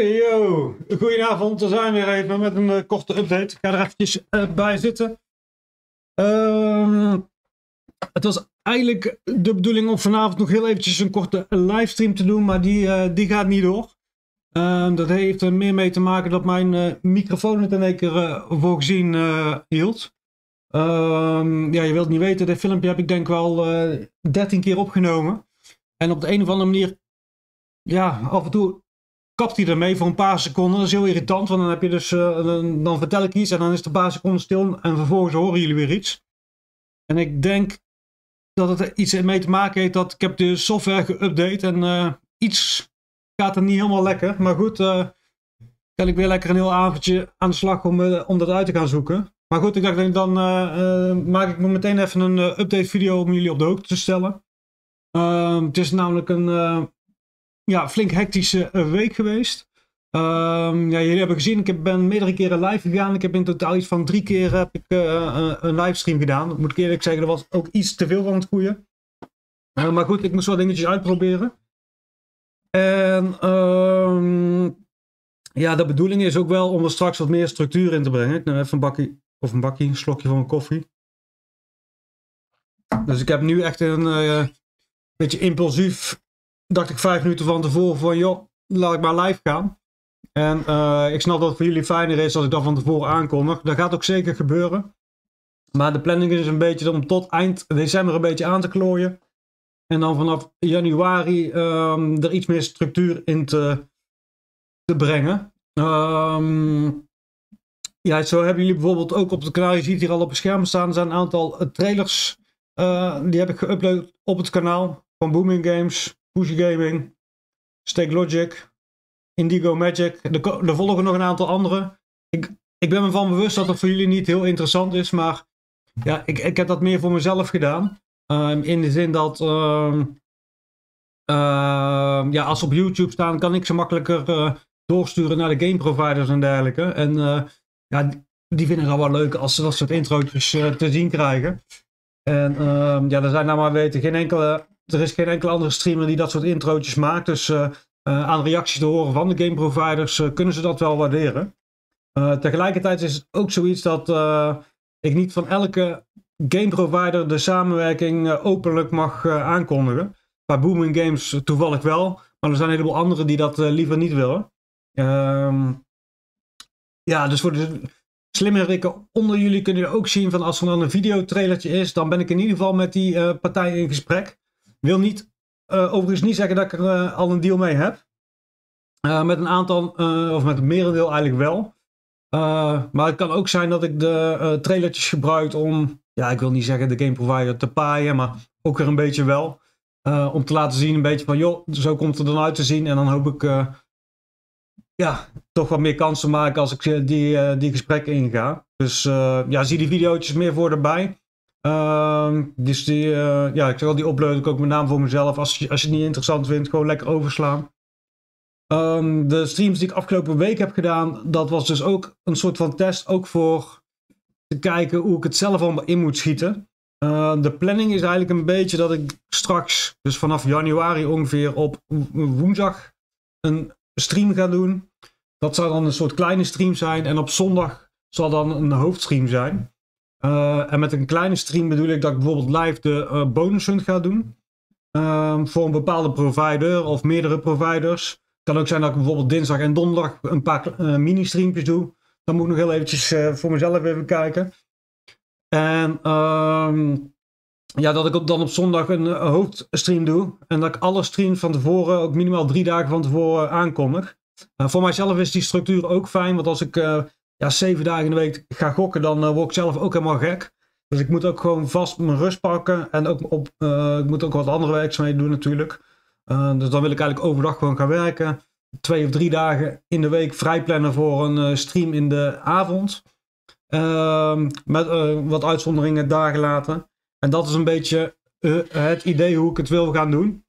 Yo, goedenavond. We zijn weer even met een korte update. Ik ga er eventjes bij zitten. Het was eigenlijk de bedoeling om vanavond nog heel eventjes een korte livestream te doen, maar die gaat niet door. Dat heeft er meer mee te maken dat mijn microfoon het in één keer voorzien hield. Ja, je wilt niet weten, dit filmpje heb ik denk wel 13 keer opgenomen. En op de een of andere manier, ja, af en toe kapt hij ermee voor een paar seconden. Dat is heel irritant, want dan heb je dus, dan vertel ik iets en dan is de paar seconden stil en vervolgens horen jullie weer iets. En ik denk dat het iets mee te maken heeft dat ik heb de software geüpdate en iets gaat er niet helemaal lekker. Maar goed, kan ik weer lekker een heel avondje aan de slag om dat uit te gaan zoeken. Maar goed, ik dacht dan maak ik meteen even een update video om jullie op de hoogte te stellen. Het is namelijk een ja, flink hectische week geweest. Ja, jullie hebben gezien, ik ben meerdere keren live gegaan. Ik heb in totaal iets van 3 keer heb ik, een livestream gedaan. Dat moet ik eerlijk zeggen, er was ook iets te veel van het goede. Maar goed, ik moest wel dingetjes uitproberen. En ja, de bedoeling is ook wel om er straks wat meer structuur in te brengen. Ik neem even een slokje van mijn koffie. Dus ik heb nu echt een beetje impulsief, dacht ik 5 minuten van tevoren van joh, laat ik maar live gaan. En ik snap dat het voor jullie fijner is als ik dat van tevoren aankondig. Dat gaat ook zeker gebeuren. Maar de planning is een beetje om tot eind december een beetje aan te klooien. En dan vanaf januari er iets meer structuur in te brengen. Ja, zo hebben jullie bijvoorbeeld ook op het kanaal, je ziet hier al op het scherm staan, er zijn een aantal trailers. Die heb ik geüpload op het kanaal van Booming Games, Push Gaming, Stake Logic, Indigo Magic. Er volgen nog een aantal andere. Ik ben me van bewust dat het voor jullie niet heel interessant is, maar ja, ik heb dat meer voor mezelf gedaan. In de zin dat ja, als ze op YouTube staan, kan ik ze makkelijker doorsturen naar de game providers en dergelijke. En ja, die vinden het wel leuk als ze dat soort introotjes te zien krijgen. En ja, er zijn nou maar weten er is geen enkele andere streamer die dat soort introotjes maakt. Dus aan reacties te horen van de game providers kunnen ze dat wel waarderen. Tegelijkertijd is het ook zoiets dat ik niet van elke game provider de samenwerking openlijk mag aankondigen. Bij Booming Games toevallig wel, maar er zijn een heleboel anderen die dat liever niet willen. Ja, dus voor de slimmerikken onder jullie kunnen jullie ook zien van als er dan een videotrailertje is, dan ben ik in ieder geval met die partij in gesprek. Wil niet, overigens niet zeggen dat ik er al een deal mee heb. Met een aantal, of met een merendeel eigenlijk wel. Maar het kan ook zijn dat ik de trailertjes gebruik om, ja, ik wil niet zeggen de game provider te paaien, maar ook weer een beetje wel. Om te laten zien een beetje van, joh, zo komt het er dan uit te zien. En dan hoop ik, ja, toch wat meer kansen maken als ik die gesprekken inga. Dus ja, zie die video's meer voor erbij. Dus die, ja, ik zeg al, die upload ik ook met name voor mezelf. Als je het niet interessant vindt, gewoon lekker overslaan. De streams die ik afgelopen week heb gedaan, dat was dus ook een soort van test. Ook voor te kijken hoe ik het zelf allemaal in moet schieten. De planning is eigenlijk een beetje dat ik straks, dus vanaf januari ongeveer op woensdag, een stream ga doen. Dat zal dan een soort kleine stream zijn. En op zondag zal dan een hoofdstream zijn. En met een kleine stream bedoel ik dat ik bijvoorbeeld live de bonus hunt ga doen. Voor een bepaalde provider of meerdere providers. Het kan ook zijn dat ik bijvoorbeeld dinsdag en donderdag een paar mini-streampjes doe. Dan moet ik nog heel eventjes voor mezelf even kijken. En ja, dat ik dan op zondag een hoofdstream doe. En dat ik alle streams van tevoren, ook minimaal 3 dagen van tevoren, aankondig. Voor mijzelf is die structuur ook fijn. Want als ik ja, 7 dagen in de week ga gokken, dan word ik zelf ook helemaal gek. Dus ik moet ook gewoon vast mijn rust pakken. En ook ik moet ook wat andere werkzaamheden doen natuurlijk. Dus dan wil ik eigenlijk overdag gewoon gaan werken. 2 of 3 dagen in de week vrijplannen voor een stream in de avond. Met wat uitzonderingen dagen later. En dat is een beetje het idee hoe ik het wil gaan doen.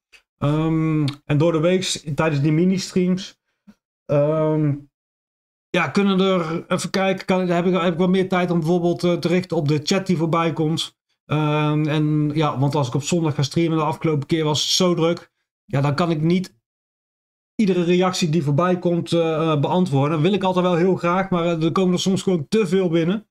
En door de week, tijdens die mini-streams, ja, kunnen er, even kijken, heb ik wat meer tijd om bijvoorbeeld te richten op de chat die voorbij komt. En ja, want als ik op zondag ga streamen, de afgelopen keer was het zo druk. Ja, dan kan ik niet iedere reactie die voorbij komt beantwoorden. Dat wil ik altijd wel heel graag, maar er komen er soms gewoon te veel binnen.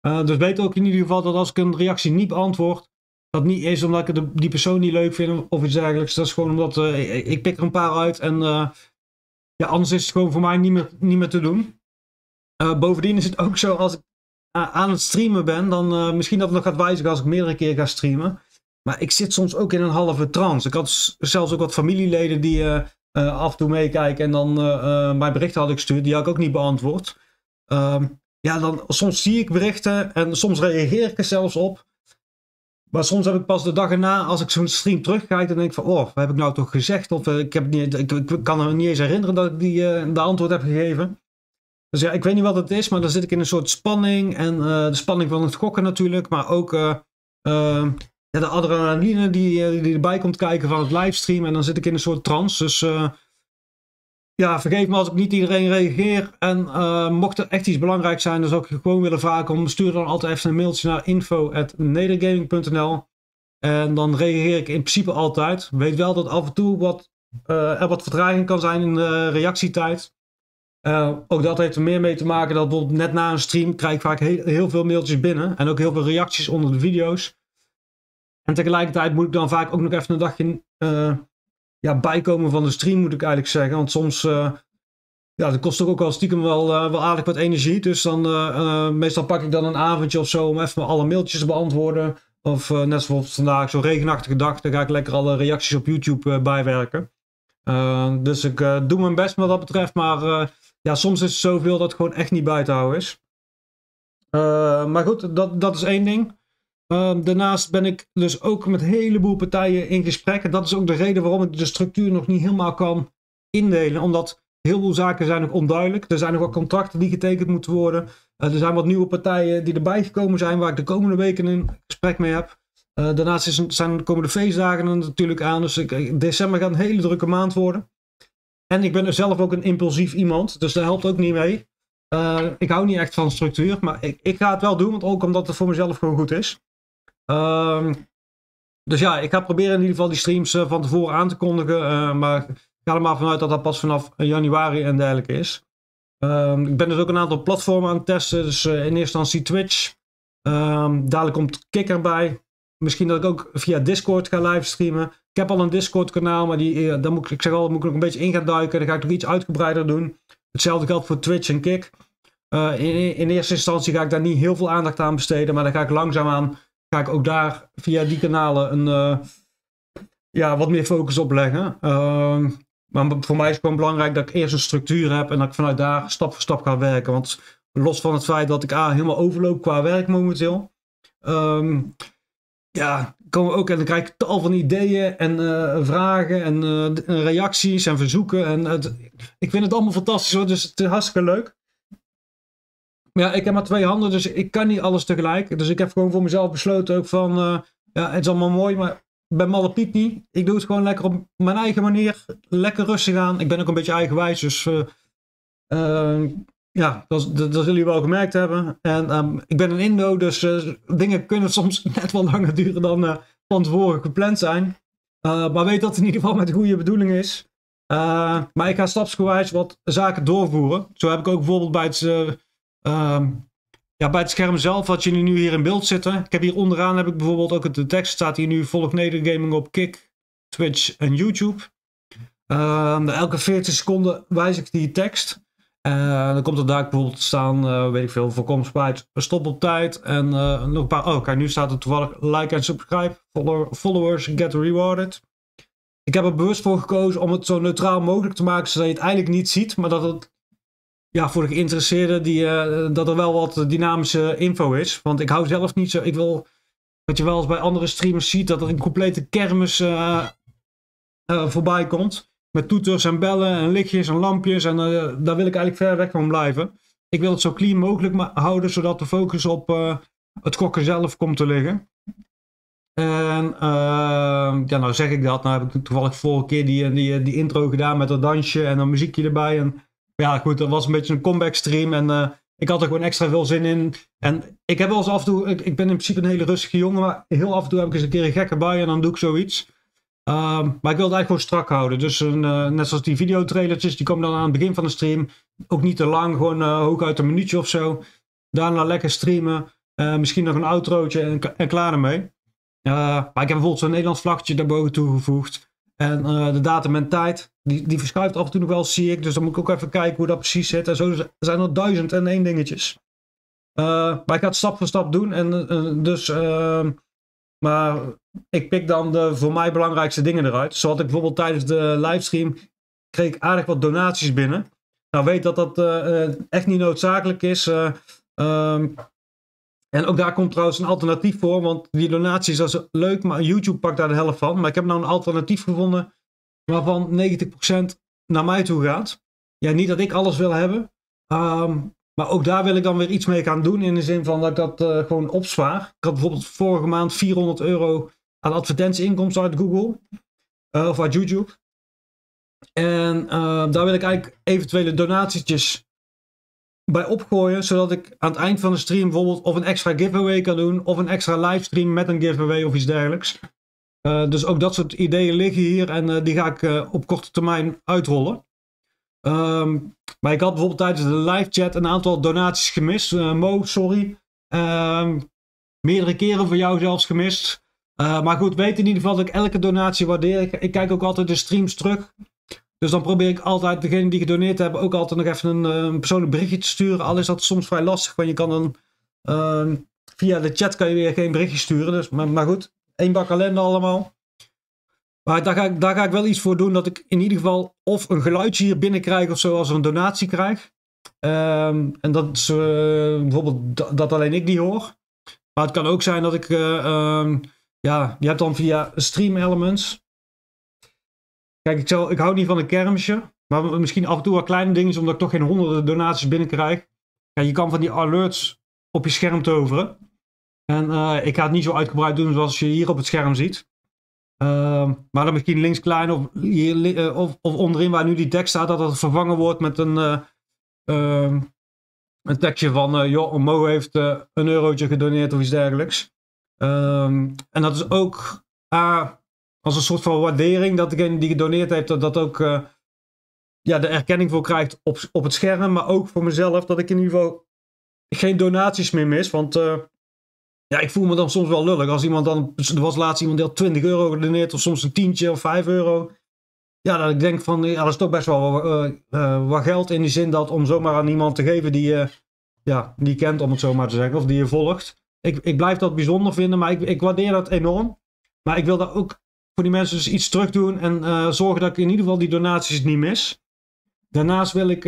Dus weet ook in ieder geval dat als ik een reactie niet beantwoord, dat niet is omdat ik die persoon niet leuk vind of iets dergelijks. Dat is gewoon omdat ik pik er een paar uit en ja, anders is het gewoon voor mij niet meer te doen. Bovendien is het ook zo, als ik aan het streamen ben, dan misschien dat het nog gaat wijzigen als ik meerdere keer ga streamen. Maar ik zit soms ook in een halve trance. Ik had zelfs ook wat familieleden die af en toe meekijken en dan mijn berichten had ik gestuurd, die had ik ook niet beantwoord. Ja, dan soms zie ik berichten en soms reageer ik er zelfs op. Maar soms heb ik pas de dag erna, als ik zo'n stream terugkijk, dan denk ik van, oh, wat heb ik nou toch gezegd? Of ik kan me niet eens herinneren dat ik de antwoord heb gegeven. Dus ja, ik weet niet wat het is, maar dan zit ik in een soort spanning. En de spanning van het gokken natuurlijk, maar ook ja, de adrenaline die erbij komt kijken van het livestream. En dan zit ik in een soort trance. Dus ja, vergeef me als ik niet iedereen reageer. En mocht er echt iets belangrijks zijn, dan zou ik je gewoon willen vragen om, stuur dan altijd even een mailtje naar info@nedergaming.nl. En dan reageer ik in principe altijd. Weet wel dat af en toe er wat vertraging kan zijn in de reactietijd. Ook dat heeft er meer mee te maken dat bijvoorbeeld net na een stream krijg ik vaak heel veel mailtjes binnen. En ook heel veel reacties onder de video's. En tegelijkertijd moet ik dan vaak ook nog even een dagje ja, bijkomen van de stream, moet ik eigenlijk zeggen. Want soms, ja, dat kost ook al stiekem wel aardig wat energie. Dus dan, meestal pak ik dan een avondje of zo om even alle mailtjes te beantwoorden. Of net zoals vandaag, zo'n regenachtige dag, dan ga ik lekker alle reacties op YouTube bijwerken. Dus ik doe mijn best wat dat betreft, maar ja, soms is het zoveel dat het gewoon echt niet bij te houden is. Maar goed, dat is één ding. Daarnaast ben ik dus ook met een heleboel partijen in gesprek. En dat is ook de reden waarom ik de structuur nog niet helemaal kan indelen. Omdat heel veel zaken zijn nog onduidelijk. Er zijn nog wat contracten die getekend moeten worden. Er zijn wat nieuwe partijen die erbij gekomen zijn waar ik de komende weken een gesprek mee heb. Daarnaast komen de feestdagen er natuurlijk aan. Dus december gaat een hele drukke maand worden. En ik ben er zelf ook een impulsief iemand. Dus dat helpt ook niet mee. Ik hou niet echt van structuur. Maar ik ga het wel doen. Want ook omdat het voor mezelf gewoon goed is. Dus ja, ik ga proberen in ieder geval die streams van tevoren aan te kondigen. Maar ik ga er maar vanuit dat dat pas vanaf januari en dergelijke is. Ik ben dus ook een aantal platformen aan het testen. Dus in eerste instantie Twitch. Dadelijk komt Kick bij. Misschien dat ik ook via Discord ga livestreamen. Ik heb al een Discord kanaal, maar daar moet ik nog een beetje in gaan duiken. Dan ga ik nog iets uitgebreider doen. Hetzelfde geldt voor Twitch en Kick. In eerste instantie ga ik daar niet heel veel aandacht aan besteden. Maar dan ga ik langzaamaan ook daar via die kanalen een ja, wat meer focus op leggen. Maar voor mij is het gewoon belangrijk dat ik eerst een structuur heb en dat ik vanuit daar stap voor stap ga werken. Want los van het feit dat ik helemaal overloop qua werk momenteel, ja, komen we ook en dan krijg ik tal van ideeën en vragen en reacties en verzoeken. En ik vind het allemaal fantastisch hoor, dus het is hartstikke leuk. Ja, ik heb maar twee handen, dus ik kan niet alles tegelijk. Dus ik heb gewoon voor mezelf besloten ook van, ja, het is allemaal mooi, maar ik ben Malle Piet niet. Ik doe het gewoon lekker op mijn eigen manier, lekker rustig aan. Ik ben ook een beetje eigenwijs, dus ja, dat zullen jullie wel gemerkt hebben. En ik ben een Indo, dus dingen kunnen soms net wel langer duren dan van tevoren gepland zijn. Maar weet dat het in ieder geval met de goede bedoeling is. Maar ik ga stapsgewijs wat zaken doorvoeren. Zo heb ik ook bijvoorbeeld bij het... ja, bij het scherm zelf, wat jullie nu hier in beeld zitten. Ik heb hier onderaan heb ik bijvoorbeeld ook de tekst. Staat hier nu: volg Nedergaming op Kick, Twitch en YouTube. Elke 40 seconden wijzig ik die tekst. Dan komt er daar bijvoorbeeld staan, weet ik veel, voorkom spijt, stop op tijd. En nog een paar. Oh, kijk, nu staat er toevallig like en subscribe. Followers get rewarded. Ik heb er bewust voor gekozen om het zo neutraal mogelijk te maken, zodat je het eigenlijk niet ziet, maar dat het... Ja, voor de geïnteresseerden, dat er wel wat dynamische info is. Want ik hou zelf niet zo... Ik wil, wat je wel eens bij andere streamers ziet, dat er een complete kermis voorbij komt. Met toeters en bellen en lichtjes en lampjes. En daar wil ik eigenlijk ver weg van blijven. Ik wil het zo clean mogelijk houden, zodat de focus op het gokken zelf komt te liggen. En ja, nou zeg ik dat. Nou heb ik toevallig vorige keer die intro gedaan met dat dansje en een muziekje erbij en... Ja goed, dat was een beetje een comeback stream en ik had er gewoon extra veel zin in. En ik heb wel eens af en toe, ik ben in principe een hele rustige jongen, maar heel af en toe heb ik eens een keer een gekke bui en dan doe ik zoiets. Maar ik wil het eigenlijk gewoon strak houden. Dus net zoals die videotrailertjes, die komen dan aan het begin van de stream. Ook niet te lang, gewoon hooguit een minuutje of zo. Daarna lekker streamen. Misschien nog een outrootje en klaar ermee. Maar ik heb bijvoorbeeld zo'n Nederlands vlaggetje daarboven toegevoegd. En de datum en tijd, die verschuift af en toe nog wel, zie ik. Dus dan moet ik ook even kijken hoe dat precies zit. En zo zijn er 1001 dingetjes. Maar ik ga het stap voor stap doen. Maar ik pik dan de voor mij belangrijkste dingen eruit. Zo had ik bijvoorbeeld tijdens de livestream, kreeg ik aardig wat donaties binnen. Nou, weet dat echt niet noodzakelijk is. En ook daar komt trouwens een alternatief voor. Want die donaties, dat is leuk, maar YouTube pakt daar de helft van. Maar ik heb nou een alternatief gevonden waarvan 90% naar mij toe gaat. Ja, niet dat ik alles wil hebben. Maar ook daar wil ik dan weer iets mee gaan doen. In de zin van dat ik dat gewoon opzwaar. Ik had bijvoorbeeld vorige maand 400 euro aan advertentieinkomsten uit Google. Of uit YouTube. En daar wil ik eigenlijk eventuele donatietjes bij opgooien. Zodat ik aan het eind van de stream bijvoorbeeld of een extra giveaway kan doen. Of een extra livestream met een giveaway of iets dergelijks. Dus ook dat soort ideeën liggen hier. En die ga ik op korte termijn uitrollen. Maar ik had bijvoorbeeld tijdens de live chat een aantal donaties gemist. Mo, sorry. Meerdere keren voor jou zelfs gemist. Maar goed, weet in ieder geval dat ik elke donatie waardeer. Ik kijk ook altijd de streams terug. Dus dan probeer ik altijd degene die gedoneerd hebben ook altijd nog even een persoonlijk berichtje te sturen. Al is dat soms vrij lastig, want je kan dan via de chat kan je weer geen berichtje sturen. Dus, maar goed, één bak ellende allemaal. Maar daar ga ik wel iets voor doen, dat ik in ieder geval of een geluidje hier binnen krijg of zo als er een donatie krijg. En dat is bijvoorbeeld dat alleen ik die hoor. Maar het kan ook zijn dat ik, je hebt dan via Stream Elements. Kijk, ik hou niet van een kermisje, maar misschien af en toe wat kleine dingen, omdat ik toch geen honderden donaties binnenkrijg. Ja, je kan van die alerts op je scherm toveren. En ik ga het niet zo uitgebreid doen zoals je hier op het scherm ziet. Maar dan misschien links klein of onderin waar nu die tekst staat, dat het vervangen wordt met een tekstje van joh, Mo heeft een eurotje gedoneerd of iets dergelijks. En dat is ook als een soort van waardering dat degene die gedoneerd heeft dat ook de erkenning voor krijgt op het scherm, maar ook voor mezelf dat ik in ieder geval geen donaties meer mis, want ik voel me dan soms wel lullig. Als iemand dan, er was laatst iemand die had 20 euro gedoneerd, of soms een tientje of 5 euro. Ja, dat ik denk van, ja, dat is toch best wel wat geld, in die zin dat om zomaar aan iemand te geven die je die kent, om het zo maar te zeggen, of die je volgt. Ik blijf dat bijzonder vinden, maar ik waardeer dat enorm. Maar ik wil daar ook voor die mensen dus iets terug doen en zorgen dat ik in ieder geval die donaties niet mis. Daarnaast wil ik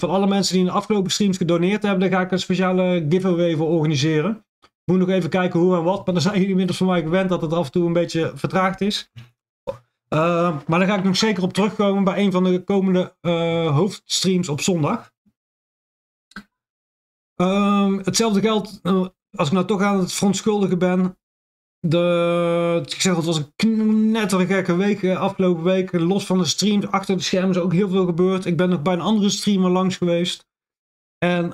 van alle mensen die in de afgelopen streams gedoneerd hebben, daar ga ik een speciale giveaway voor organiseren. Ik moet nog even kijken hoe en wat, maar dan zijn jullie inmiddels van mij gewend dat het af en toe een beetje vertraagd is. Maar daar ga ik nog zeker op terugkomen bij een van de komende hoofdstreams op zondag. Hetzelfde geldt, als ik nou toch aan het verontschuldigen ben. Ik zeg, het was een knettergekke week, afgelopen week. Los van de streams, achter de schermen is ook heel veel gebeurd. Ik ben nog bij een andere streamer langs geweest. En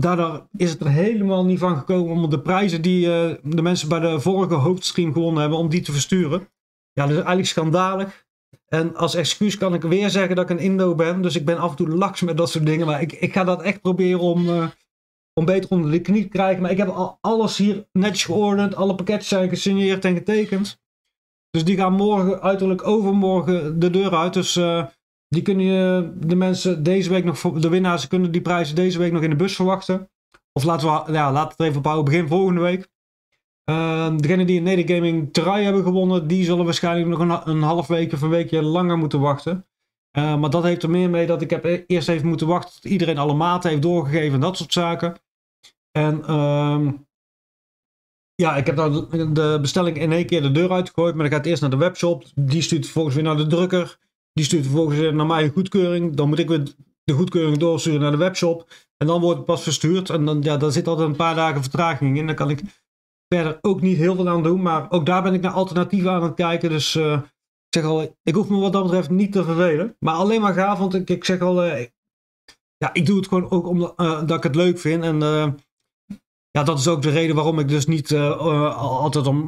daardoor is het er helemaal niet van gekomen om de prijzen die de mensen bij de vorige hoofdstream gewonnen hebben, om die te versturen. Ja, dat is eigenlijk schandalig. En als excuus kan ik weer zeggen dat ik een Indo ben. Dus ik ben af en toe laks met dat soort dingen. Maar ik ga dat echt proberen om beter onder de knie te krijgen. Maar ik heb alles hier netjes geordend. Alle pakketjes zijn gesigneerd en getekend. Dus die gaan morgen, uiterlijk overmorgen, de deur uit. Dus die kunnen de mensen deze week nog, de winnaars kunnen die prijzen deze week nog in de bus verwachten. Of laten we het even ophouden, begin volgende week. Degenen die in Nedergaming terrein hebben gewonnen, die zullen waarschijnlijk nog een half week of een weekje langer moeten wachten. Maar dat heeft er meer mee dat ik eerst even moeten wachten tot iedereen alle maten heeft doorgegeven en dat soort zaken. En ik heb nou de bestelling in één keer de deur uitgegooid, maar dan gaat het eerst naar de webshop. Die stuurt vervolgens weer naar de drukker. Die stuurt vervolgens naar mij een goedkeuring. Dan moet ik weer de goedkeuring doorsturen naar de webshop. En dan wordt het pas verstuurd. En dan, daar zit altijd een paar dagen vertraging in. Daar kan ik verder ook niet heel veel aan doen. Maar ook daar ben ik naar alternatieven aan het kijken. Dus ik zeg al, ik hoef me wat dat betreft niet te vervelen. Maar alleen maar gaaf, want ik zeg al, ik doe het gewoon ook omdat ik het leuk vind. En Ja, dat is ook de reden waarom ik dus niet altijd om...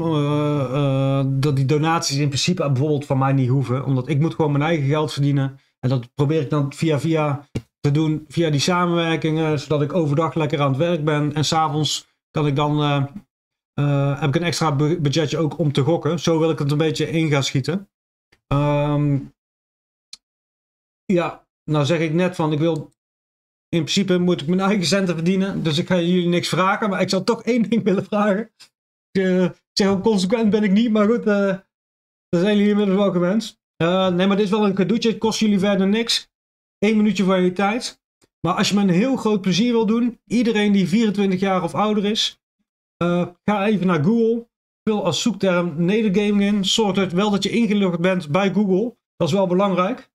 dat die donaties in principe bijvoorbeeld van mij niet hoeven. Omdat ik moet gewoon mijn eigen geld verdienen. En dat probeer ik dan via te doen, via die samenwerkingen. Zodat ik overdag lekker aan het werk ben. En s'avonds kan ik dan... heb ik een extra budgetje ook om te gokken. Zo wil ik het een beetje in gaan schieten. Ja, nou zeg ik net van... In principe moet ik mijn eigen centen verdienen. Dus ik ga jullie niks vragen. Maar ik zou toch één ding willen vragen. Ik zeg ook consequent ben ik niet. Maar goed, dan zijn jullie inmiddels welke mens. Nee, maar dit is wel een cadeautje. Het kost jullie verder niks. 1 minuutje van je tijd. Maar als je me een heel groot plezier wil doen. Iedereen die 24 jaar of ouder is. Ga even naar Google. Vul als zoekterm Nedergaming in. Zorg dat wel dat je ingelogd bent bij Google. Dat is wel belangrijk.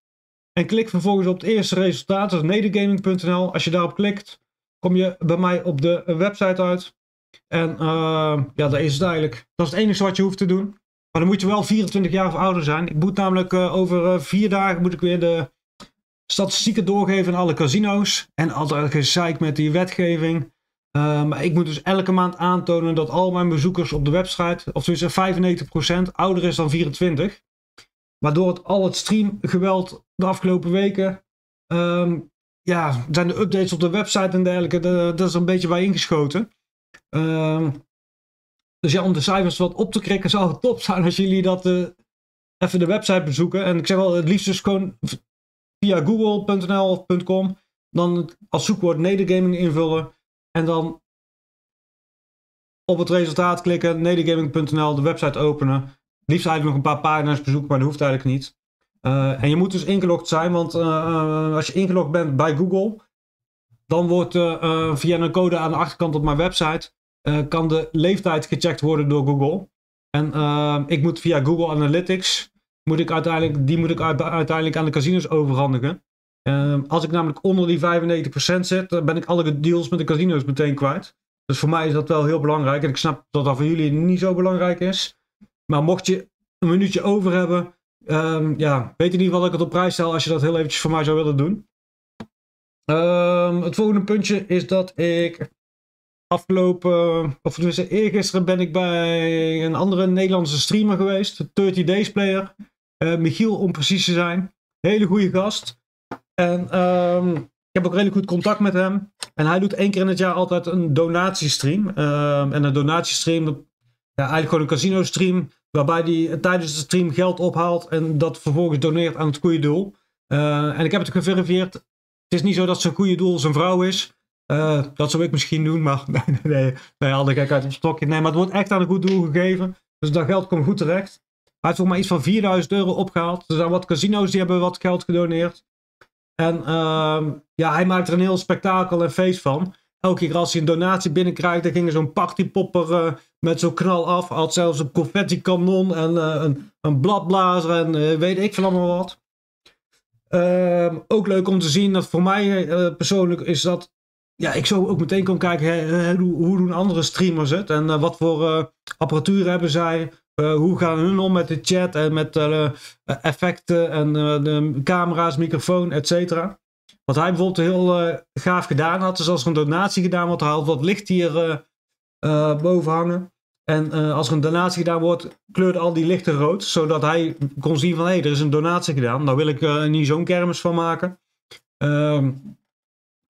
En klik vervolgens op het eerste resultaat, dat is nedergaming.nl. Als je daarop klikt, kom je bij mij op de website uit. En ja, dat is het eigenlijk. Dat is het enige wat je hoeft te doen. Maar dan moet je wel 24 jaar of ouder zijn. Ik moet namelijk over 4 dagen moet ik weer de statistieken doorgeven aan alle casino's. En altijd gezeik met die wetgeving. Maar ik moet dus elke maand aantonen dat al mijn bezoekers op de website, of tussen 95% ouder is dan 24. Maar door al het streamgeweld de afgelopen weken, ja, zijn de updates op de website en dergelijke, dat is een beetje bij ingeschoten. Dus ja, om de cijfers wat op te krikken zou het top zijn als jullie dat even de website bezoeken. En ik zeg wel, het liefst dus gewoon via google.nl of .com, dan als zoekwoord Nedergaming invullen en dan op het resultaat klikken, nedergaming.nl, de website openen. Liefst eigenlijk nog een paar pagina's bezoeken, maar dat hoeft eigenlijk niet. En je moet dus ingelogd zijn, want als je ingelogd bent bij Google, dan wordt via een code aan de achterkant op mijn website, kan de leeftijd gecheckt worden door Google. En ik moet via Google Analytics, die moet ik uiteindelijk aan de casinos overhandigen. Als ik namelijk onder die 95% zit, dan ben ik alle deals met de casinos meteen kwijt. Dus voor mij is dat wel heel belangrijk. En ik snap dat dat voor jullie niet zo belangrijk is. Maar mocht je een minuutje over hebben, ja, weet in ieder geval dat ik het op prijs stel als je dat heel eventjes voor mij zou willen doen. Het volgende puntje is dat ik eergisteren ben ik bij een andere Nederlandse streamer geweest, 30 Days Player. Michiel om precies te zijn, hele goede gast. En ik heb ook redelijk goed contact met hem. En hij doet 1 keer in het jaar altijd een donatiestream. En een donatiestream... Ja, eigenlijk gewoon een casino stream, waarbij hij tijdens de stream geld ophaalt en dat vervolgens doneert aan het goede doel. En ik heb het geverifieerd. Het is niet zo dat zijn goede doel zijn vrouw is. Dat zou ik misschien doen, maar nee, al de gekheid op stokje. Nee, maar het wordt echt aan een goed doel gegeven. Dus dat geld komt goed terecht. Hij heeft volgens mij iets van 4000 euro opgehaald. Er zijn wat casino's die hebben wat geld gedoneerd. En ja, hij maakt er een heel spektakel en feest van. Elke keer als hij een donatie binnenkrijgt, dan ging er zo'n partypopper met zo'n knal af. Hij had zelfs een confetti-kanon en een bladblazer en weet ik van allemaal wat. Ook leuk om te zien dat voor mij persoonlijk is dat... Ja, ik zo ook meteen kon kijken, hoe doen andere streamers het? En wat voor apparatuur hebben zij? Hoe gaan hun om met de chat en met effecten en de camera's, microfoon, etc. Wat hij bijvoorbeeld heel gaaf gedaan had, dus als er een donatie gedaan wordt, hij had wat licht hier boven hangen. En als er een donatie gedaan wordt, kleurde al die lichten rood, zodat hij kon zien van, hé, er is een donatie gedaan. Daar wil ik niet zo'n kermis van maken.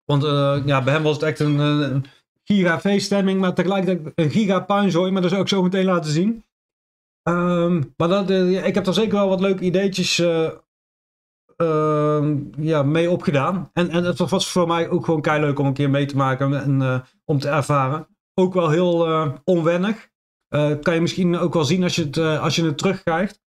Want ja, bij hem was het echt een gigafeeststemming, maar tegelijkertijd een gigapuinzooi, maar dat zou ik zo meteen laten zien. Maar dat, ik heb daar zeker wel wat leuke ideetjes ja, mee opgedaan. En het was voor mij ook gewoon keileuk om een keer mee te maken en om te ervaren. Ook wel heel onwennig. Kan je misschien ook wel zien als je het terugkrijgt.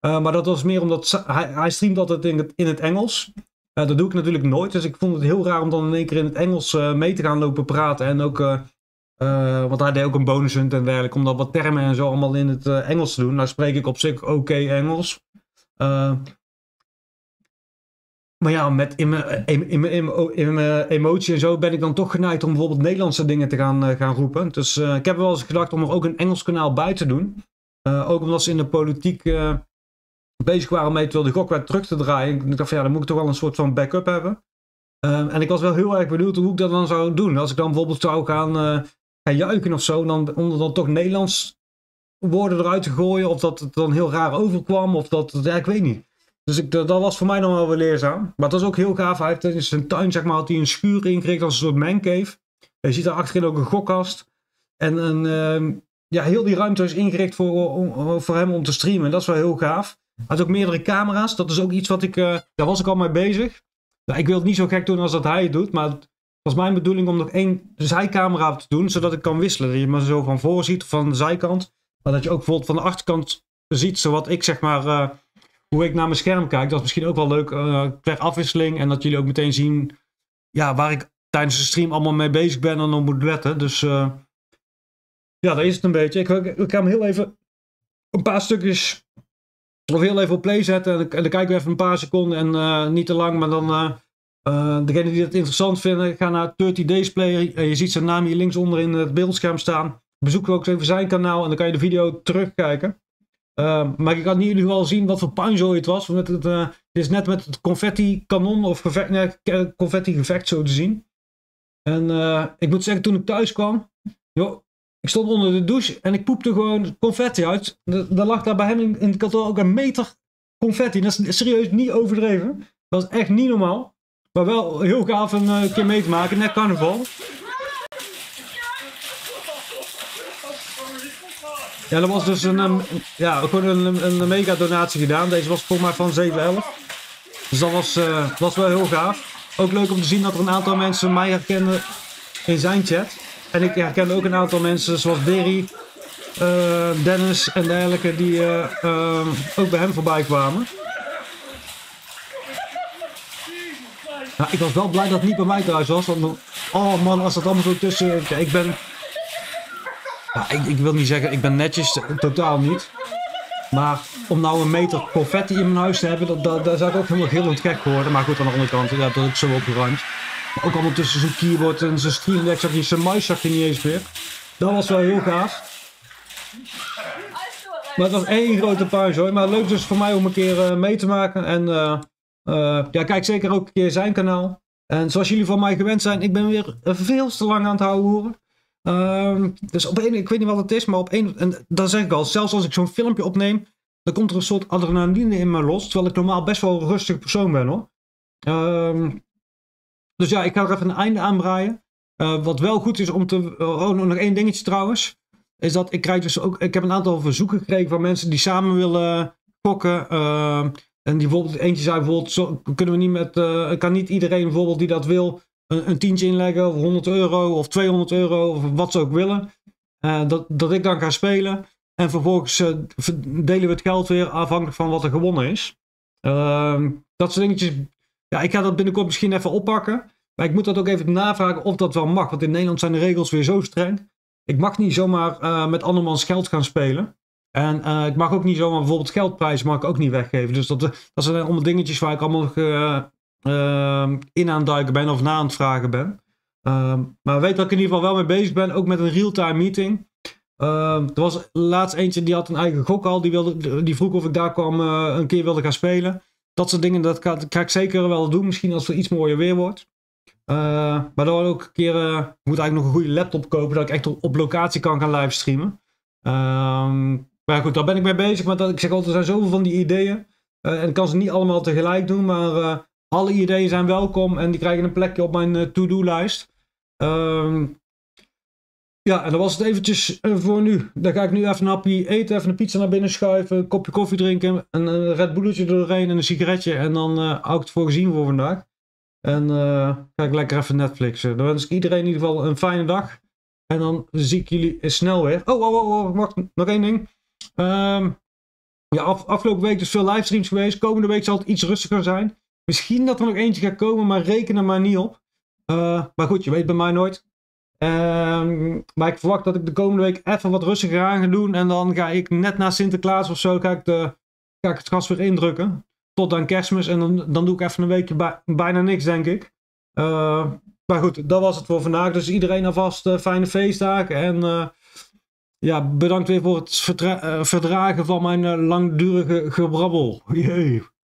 Maar dat was meer omdat hij streamt altijd in het Engels. Dat doe ik natuurlijk nooit. Dus ik vond het heel raar om dan in één keer in het Engels mee te gaan lopen praten. En ook, want hij deed ook een bonus hunt en dergelijke. Om dat wat termen en zo allemaal in het Engels te doen. Nou spreek ik op zich oké Engels. Maar ja, met in mijn emotie en zo ben ik dan toch geneigd om bijvoorbeeld Nederlandse dingen te gaan roepen. Dus ik heb wel eens gedacht om er ook een Engels kanaal bij te doen. Ook omdat ze in de politiek bezig waren met de gokwet terug te draaien. Ik dacht van ja, dan moet ik toch wel een soort van backup hebben. En ik was wel heel erg benieuwd hoe ik dat dan zou doen. Als ik dan bijvoorbeeld zou gaan gaan juichen of zo. Dan, om er dan toch Nederlands woorden eruit te gooien. Of dat het dan heel raar overkwam. Of dat, ja, ik weet niet. Dus dat was voor mij dan wel weer leerzaam. Maar het was ook heel gaaf. Hij heeft in zijn tuin, zeg maar, had hij een schuur ingericht als een soort mancave. Je ziet daar achterin ook een gokkast. En een, ja, heel die ruimte is ingericht voor hem om te streamen. En dat is wel heel gaaf. Hij had ook meerdere camera's. Dat is ook iets wat ik... daar was ik al mee bezig. Nou, ik wil het niet zo gek doen als dat hij het doet. Maar het was mijn bedoeling om nog één zijcamera te doen. Zodat ik kan wisselen. Dat je me zo van voor ziet of van de zijkant. Maar dat je ook bijvoorbeeld van de achterkant ziet. Zodat ik, zeg maar... hoe ik naar mijn scherm kijk. Dat is misschien ook wel leuk per afwisseling. En dat jullie ook meteen zien... Ja, waar ik tijdens de stream allemaal mee bezig ben. En dan moet letten. Dus... ja, dat is het een beetje. Ik ga hem heel even een paar stukjes of heel even op play zetten. En dan kijken we even een paar seconden en niet te lang. Maar dan, degenen die dat interessant vinden, gaan naar 30 Days Player. Je ziet zijn naam hier links onder in het beeldscherm staan. Bezoek ook even zijn kanaal en dan kan je de video terugkijken. Maar ik kan jullie wel zien wat voor puinzooi het was. Want het is net met het confetti kanon of gevecht, nee, confetti gevecht zo te zien. En ik moet zeggen, toen ik thuis kwam... Joh, ik stond onder de douche en ik poepte gewoon confetti uit. Er lag daar bij hem in het kantoor ook een meter confetti. Dat is serieus niet overdreven. Dat is echt niet normaal. Maar wel heel gaaf een keer mee te maken. Net carnaval. Ja, er was dus gewoon een mega donatie gedaan. Deze was volgens mij van 7,11. Dus dat was wel heel gaaf. Ook leuk om te zien dat er een aantal mensen mij herkenden in zijn chat. En ik herken ook een aantal mensen zoals Berry, Dennis en dergelijke die ook bij hem voorbij kwamen. Nou, ik was wel blij dat het niet bij mij thuis was. Want, oh man, als dat allemaal zo tussen... Kijk, ik ben... Nou, ik wil niet zeggen, ik ben netjes, totaal niet. Maar om nou een meter confetti in mijn huis te hebben, daar zou ik ook helemaal gillend gek geworden. Maar goed, aan de andere kant, ja, dat heb ik zo opgeruimd. Ook allemaal tussen zijn keyboard en zijn streamdeck zag je, zijn muis zag je niet eens meer. Dat was wel heel gaaf. Maar het was één grote puinzooi. Maar leuk dus voor mij om een keer mee te maken. En ja, kijk zeker ook een keer zijn kanaal. En zoals jullie van mij gewend zijn, ik ben weer veel te lang aan het houden horen. Dus op één, ik weet niet wat het is, maar op één, en dat zeg ik al, zelfs als ik zo'n filmpje opneem, dan komt er een soort adrenaline in me los. Terwijl ik normaal best wel een rustig persoon ben hoor. Dus ja, ik ga er even een einde aan breien. Wat wel goed is om te... Oh, nog één dingetje trouwens. Is dat ik krijg dus ook... Ik heb een aantal verzoeken gekregen van mensen die samen willen gokken. En die bijvoorbeeld... Eentje zei bijvoorbeeld... Zo, kunnen we niet met... kan niet iedereen bijvoorbeeld die dat wil... Een tientje inleggen of €100 of €200 of wat ze ook willen. Dat ik dan ga spelen. En vervolgens delen we het geld weer afhankelijk van wat er gewonnen is. Dat soort dingetjes... Ja, ik ga dat binnenkort misschien even oppakken. Maar ik moet dat ook even navragen of dat wel mag. Want in Nederland zijn de regels weer zo streng. Ik mag niet zomaar met andermans geld gaan spelen. En ik mag ook niet zomaar bijvoorbeeld geldprijs mag ik ook niet weggeven. Dus dat zijn allemaal dingetjes waar ik allemaal in aan het duiken ben of na aan het vragen ben. Maar weet dat ik in ieder geval wel mee bezig ben. Ook met een real-time meeting. Er was laatst eentje die had een eigen gokhal. Die vroeg of ik daar kwam een keer wilde gaan spelen. Dat soort dingen, dat ga ik zeker wel doen. Misschien als het iets mooier weer wordt. Maar dan ook een keer... ik moet eigenlijk nog een goede laptop kopen. Dat ik echt op locatie kan gaan livestreamen. Maar goed, daar ben ik mee bezig. Maar ik zeg altijd, er zijn zoveel van die ideeën. En ik kan ze niet allemaal tegelijk doen. Maar alle ideeën zijn welkom. En die krijgen een plekje op mijn to-do-lijst. Ja, en dat was het eventjes voor nu. Dan ga ik nu even een hapje eten, even een pizza naar binnen schuiven, een kopje koffie drinken, een Red Bulletje er doorheen en een sigaretje. En dan hou ik het voor gezien voor vandaag. En ga ik lekker even Netflixen. Dan wens ik iedereen in ieder geval een fijne dag. En dan zie ik jullie snel weer. Oh, wacht, nog één ding. Ja, afgelopen week dus veel livestreams geweest. Komende week zal het iets rustiger zijn. Misschien dat er nog eentje gaat komen, maar reken er maar niet op. Maar goed, je weet bij mij nooit. Maar ik verwacht dat ik de komende week even wat rustiger aan ga doen. En dan ga ik net na Sinterklaas of zo ga ik het gas weer indrukken. Tot aan Kerstmis. En dan doe ik even een weekje bijna niks, denk ik. Maar goed, dat was het voor vandaag. Dus iedereen alvast fijne feestdagen. En ja, bedankt weer voor het verdragen van mijn langdurige gebrabbel. Jee.